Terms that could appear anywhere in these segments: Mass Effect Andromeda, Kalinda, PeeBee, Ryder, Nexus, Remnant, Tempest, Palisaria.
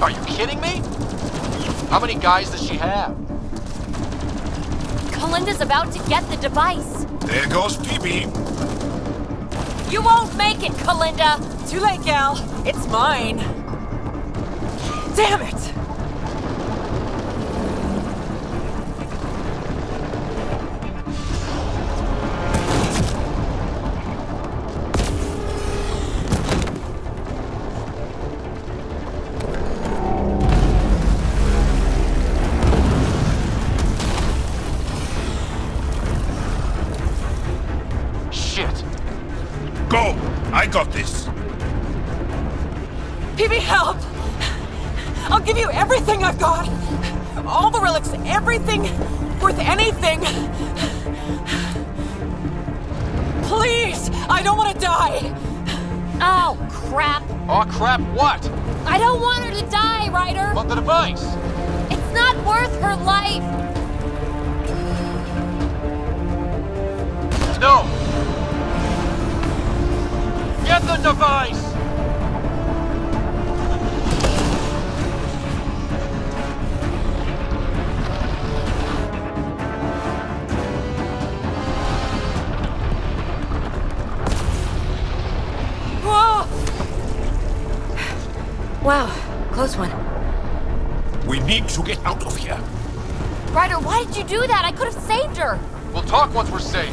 Are you kidding me? How many guys does she have? Kalinda's about to get the device. There goes PeeBee. You won't make it, Kalinda. Too late, gal. It's mine. Damn it! Everything worth anything. Please, I don't want to die. Oh, crap. Oh, crap what? I don't want her to die, Ryder. But the device. It's not worth her life. No. Get the device. Wow, close one. We need to get out of here. Ryder, why did you do that? I could have saved her. We'll talk once we're safe.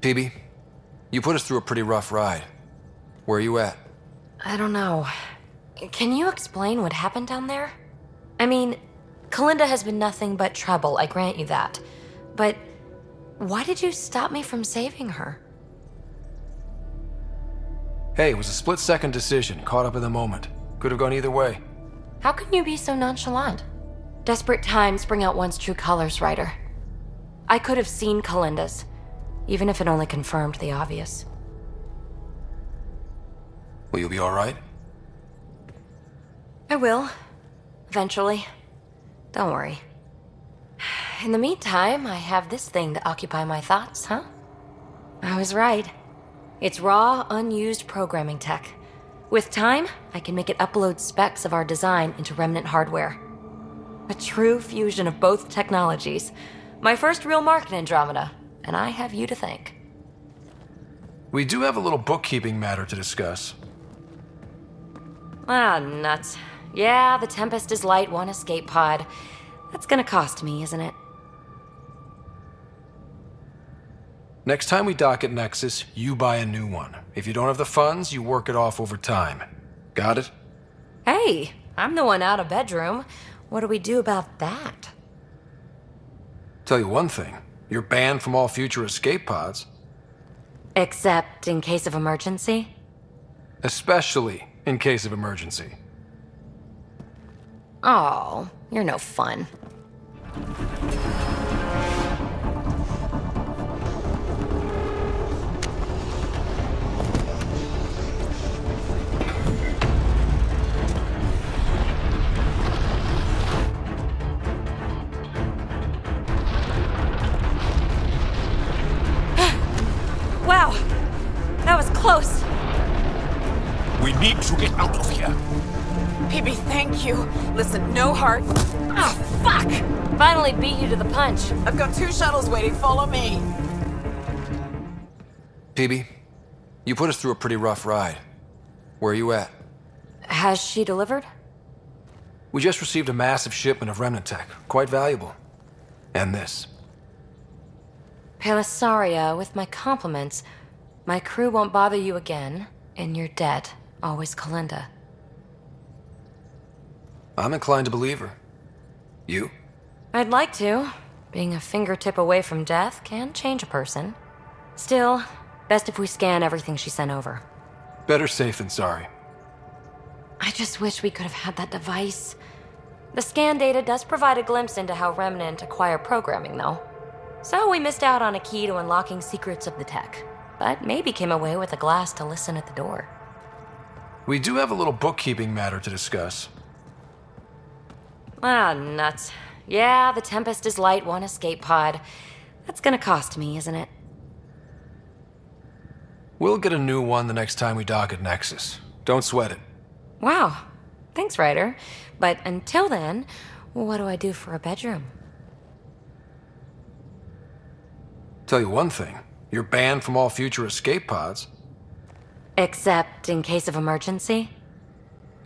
PeeBee, you put us through a pretty rough ride. Where are you at? I don't know. Can you explain what happened down there? I mean, Kalinda has been nothing but trouble, I grant you that. But why did you stop me from saving her? Hey, it was a split-second decision, caught up in the moment. Could have gone either way. How can you be so nonchalant? Desperate times bring out one's true colors, Ryder. I could have seen Kalinda's, even if it only confirmed the obvious. Will you be all right? I will. Eventually. Don't worry. In the meantime, I have this thing to occupy my thoughts, huh? I was right. It's raw, unused programming tech. With time, I can make it upload specs of our design into Remnant hardware. A true fusion of both technologies. My first real market, Andromeda, and I have you to thank. We do have a little bookkeeping matter to discuss. Ah, nuts. Yeah, the Tempest is light, one escape pod. That's gonna cost me, isn't it? Next time we dock at Nexus, you buy a new one. If you don't have the funds, you work it off over time. Got it? Hey, I'm the one out of bedroom. What do we do about that? Tell you one thing. You're banned from all future escape pods. Except in case of emergency? Especially in case of emergency. Oh, you're no fun. Close. We need to get out of here. PeeBee, thank you. Listen, no heart. Ah, fuck! Finally beat you to the punch. I've got two shuttles waiting. Follow me. PeeBee, you put us through a pretty rough ride. Where are you at? Has she delivered? We just received a massive shipment of Remnant tech. Quite valuable. And this. Palisaria, with my compliments. My crew won't bother you again, and you're dead. Always Kalinda. I'm inclined to believe her. You? I'd like to. Being a fingertip away from death can change a person. Still, best if we scan everything she sent over. Better safe than sorry. I just wish we could have had that device. The scan data does provide a glimpse into how Remnant acquire programming, though. So we missed out on a key to unlocking secrets of the tech. But maybe came away with a glass to listen at the door. We do have a little bookkeeping matter to discuss. Ah, nuts. Yeah, the Tempest is light, one escape pod. That's gonna cost me, isn't it? We'll get a new one the next time we dock at Nexus. Don't sweat it. Wow. Thanks, Ryder. But until then, what do I do for a bedroom? Tell you one thing. You're banned from all future escape pods. Except in case of emergency?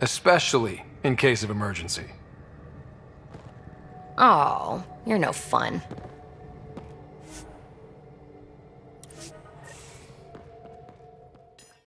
Especially in case of emergency. Oh, you're no fun.